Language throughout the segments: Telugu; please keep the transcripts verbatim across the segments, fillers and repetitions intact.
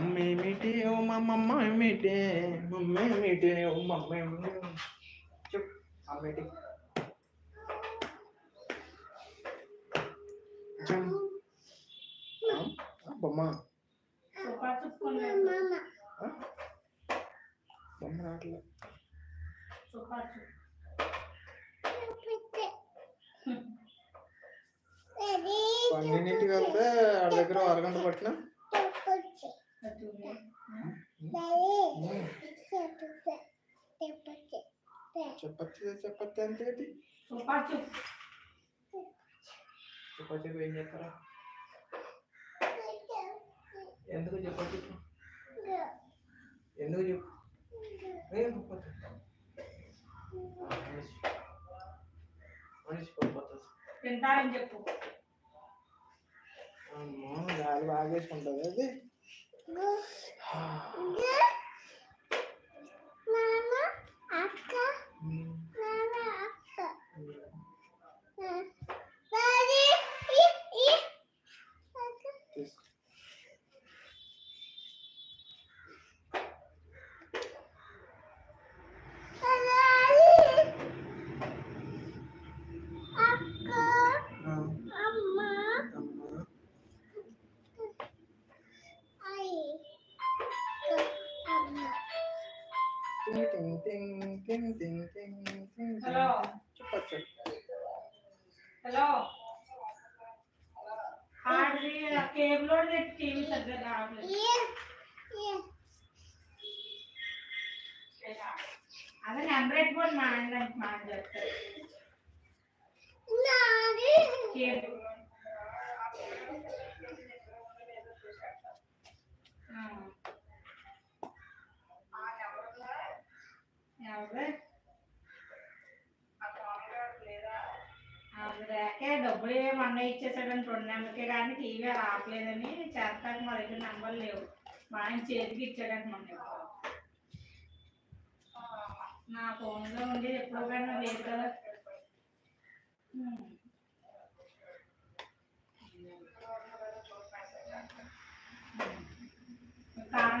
मम्मी मीठे ओ मम्मा मीठे मम्मी मीठे ओ मम्मी चुप हम मीठे हम हम बम्मा सोफा चुप कर ले मामा हां बम्मा रख ले सोफा चुप పన్నెండింటి వెళ్తే వాళ్ళ దగ్గర అరగంట పట్టిన చపాతి చపాతి అంటే చపాతి ఏం చేస్తారా ఎందుకు చపాతి ఎందుకు తింటారని చెప్పు గాలి బాగేసుకుంటుంది అది Hello. Hello. Hardly a cable or the T V is the arm. Yeah. Yeah. I have an umbrella one man and man. No. Cable. Hmm. డబ్బులు ఏమి అన్న ఇచ్చేసాడని రెండు నెంబర్కే కానీ టీవీ రావట్లేదని చేస్తాను మా దగ్గర నెంబర్ లేవు మా ఆయన చేతికి ఇచ్చాడంట మన నా ఫోన్లో ఉండేది ఎప్పుడో కానీ లేదు కదా కారం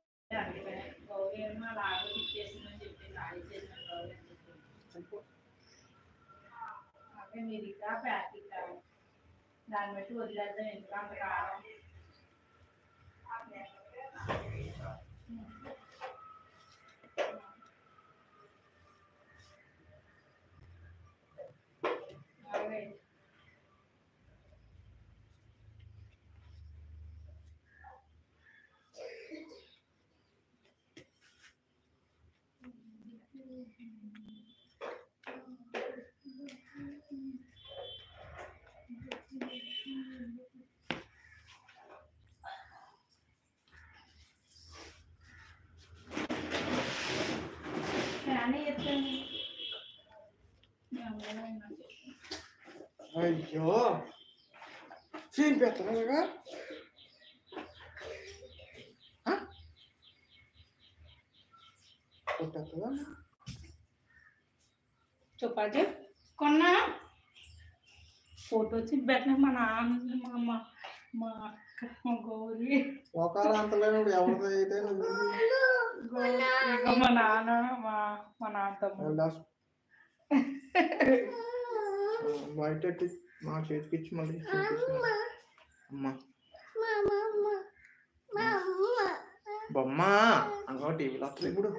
అందుకనే గౌరీ ఏమో లాగా ఇచ్చేసిందని చెప్పింది లాగా చేసిన గౌరీ అని చెప్పింది అదే మీరు ఇంకా ప్యాకింగ్ కాదు దాన్ని బట్టి వదిలేద్దాం ఎందుకు అంత కాలం అయ్యో సీన్ పెట్టాలగా చపాతి కొన్నా ఫోటో వచ్చి పెట్టిన మా నాన్న మా మా అక్క గౌరీ మా నాన్న మా మా నాన్న బయట మా చేతికి ఇచ్చి మళ్ళీ బొమ్మ అనుకో టీవీలో వస్తుంది ఇప్పుడు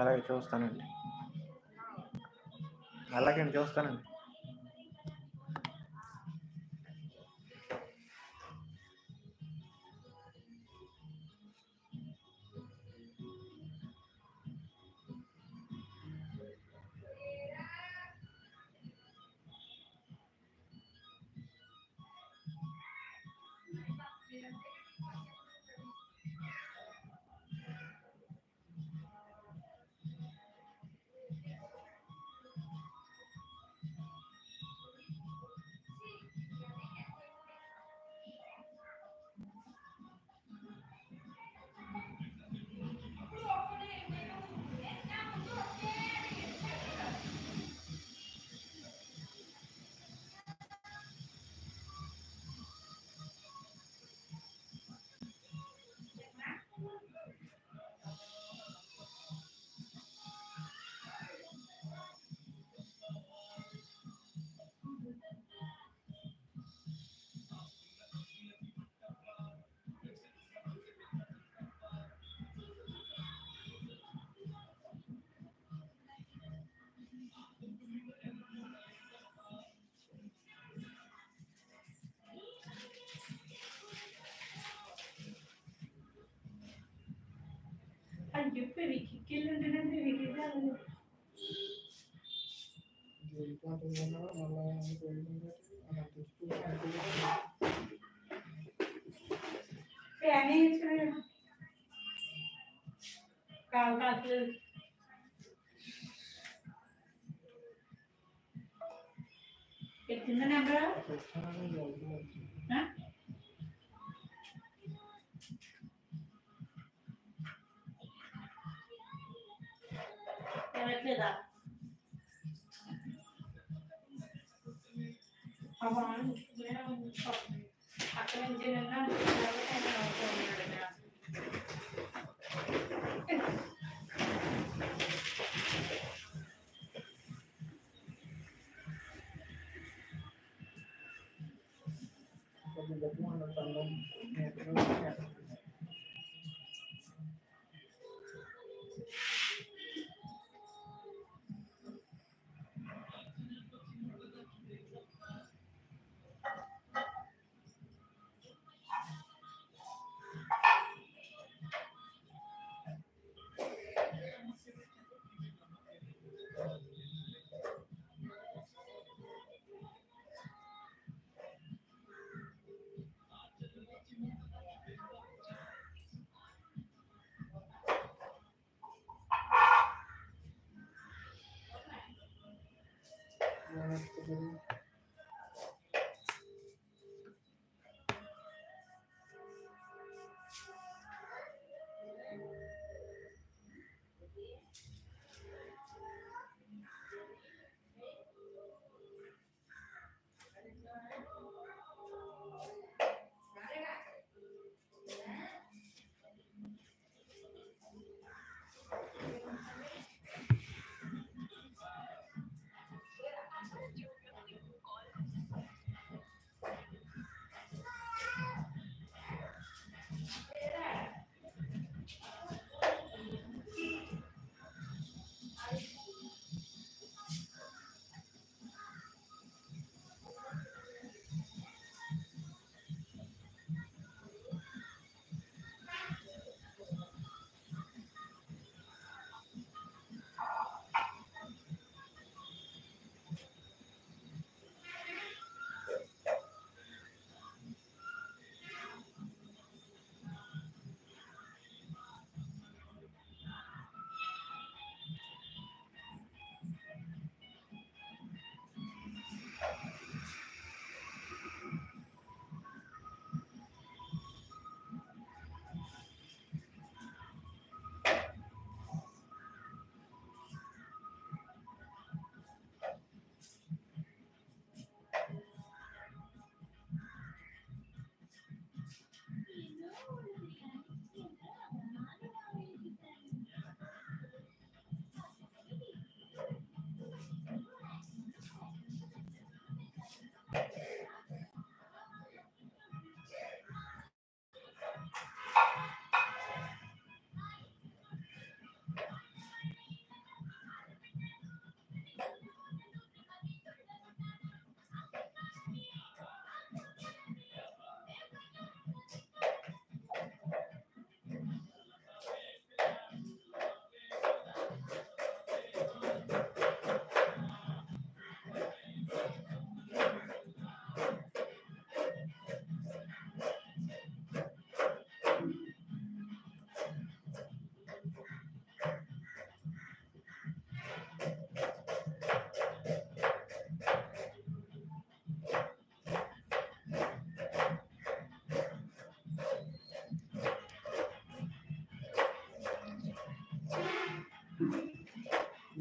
అలాగే చూస్తానండి అలాగే చూస్తానండి చెప్పే కిక్కిల్లుంటుందంటే వీటి కింద నెంబర్ Gracias.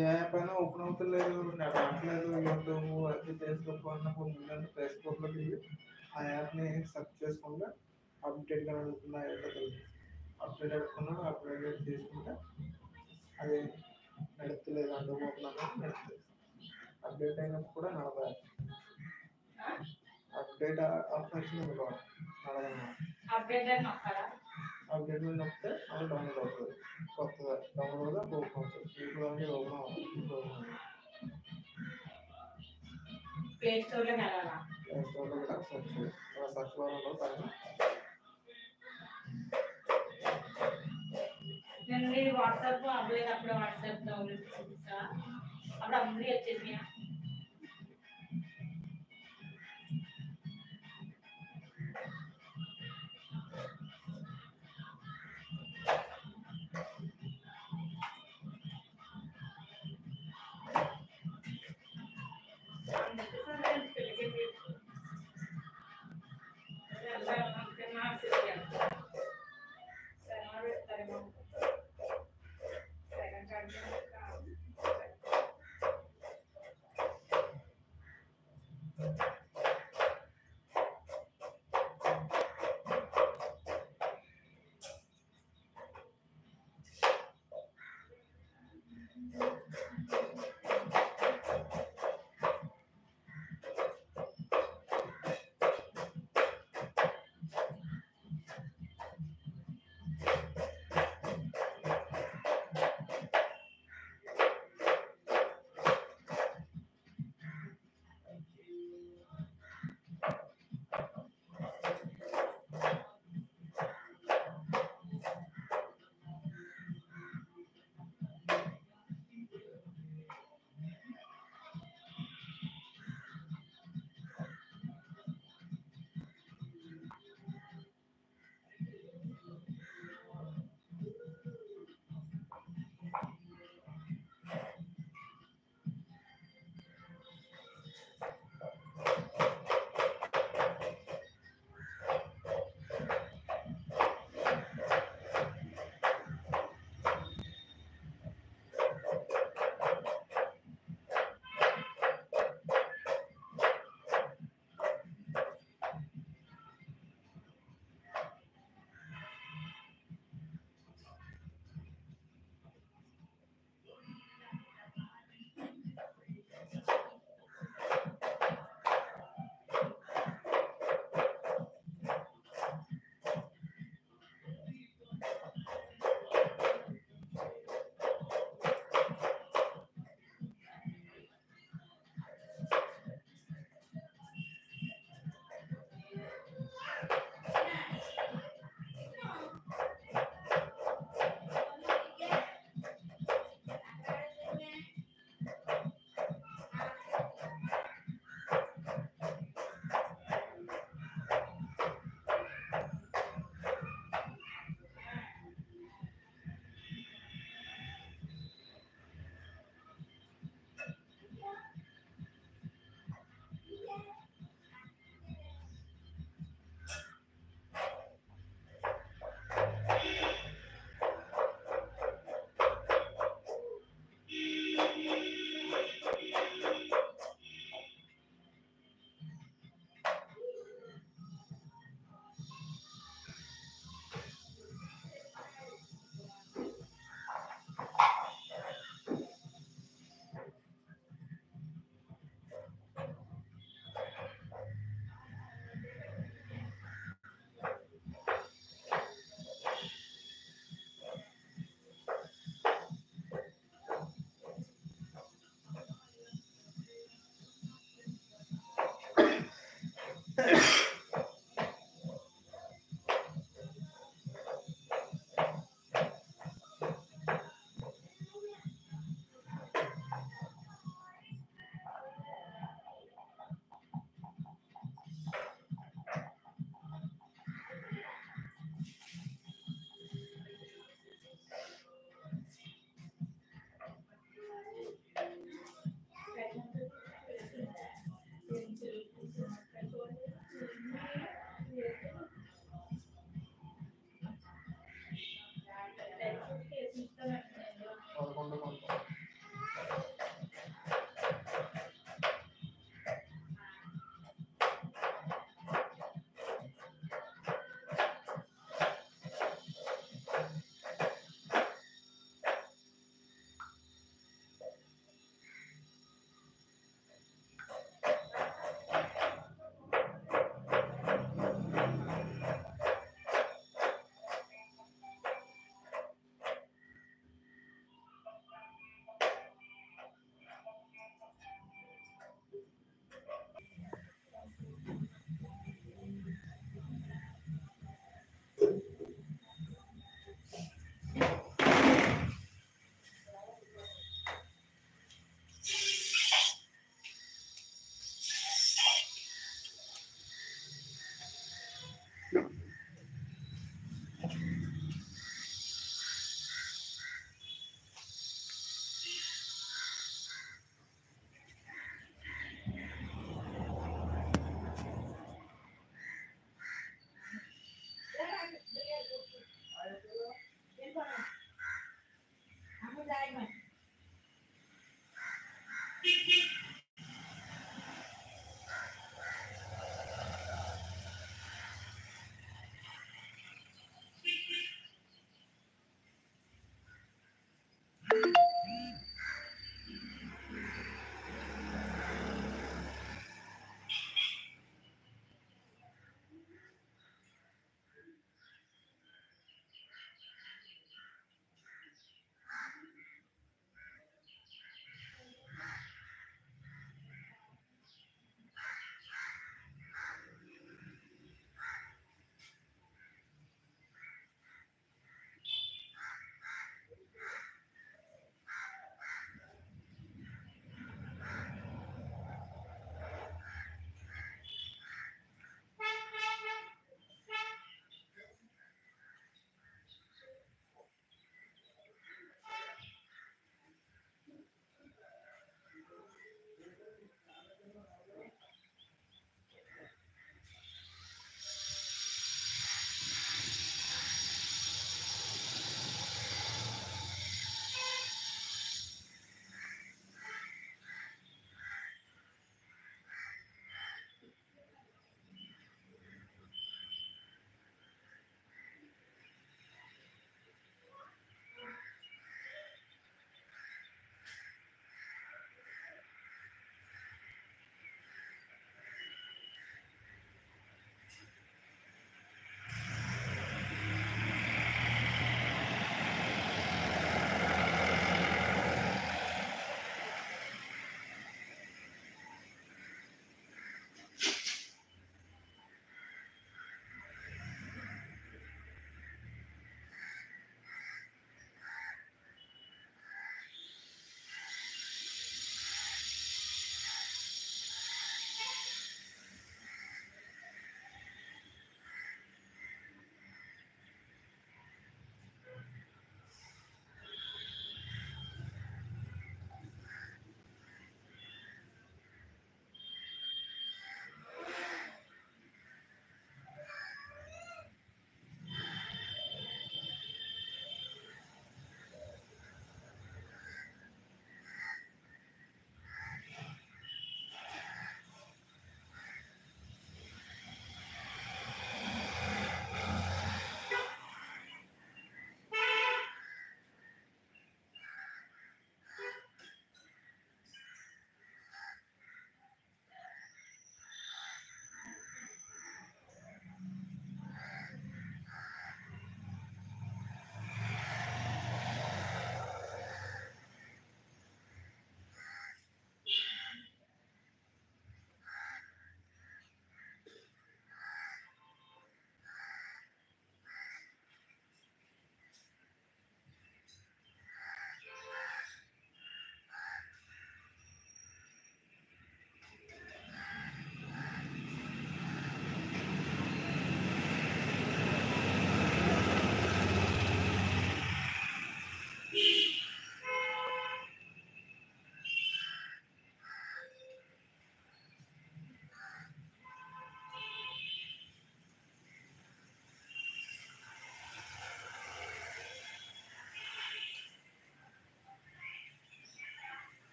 ఏ పైన ఓపెన్ అవుతలేదు, నెట్ రావట్లేదు, యూట్యూబ్ అది ఫేస్బుక్ అన్నప్పుడు ముందంటే ఫేస్బుక్లోకి ఆ యాప్ని సెర్చ్ చేసుకుంటే అప్డేట్ అనుకున్నా అప్డేట్ అనుకున్నా అప్డేట్ చేసుకుంటే అది నడుపుతలేదు, అందుబాటులో నడుపుతుంది. అప్డేట్ అయినప్పుడు కూడా నడవాలి, అప్డేట్ ఆప్షన్ ఇవ్వాలి, అప్డేట్ నొప్పితే అది డౌన్లోడ్ అవుతుంది, కొత్తగా డౌన్లోడ్ అవుతుంది, ఓపెన్ అవుతుంది. ఇప్పుడు అంటే ఓపెన్ అవుతుంది. ప్లే స్టోర్లో ప్లే స్టోర్లో కూడా సెర్చ్ సెర్చ్ బార్లో పైన నేను మీ వాట్సాప్ అప్డేట్ అప్పుడు వాట్సాప్ డౌన్లోడ్ చేస్తా, అప్పుడు అన్నీ వచ్చేసినాయా?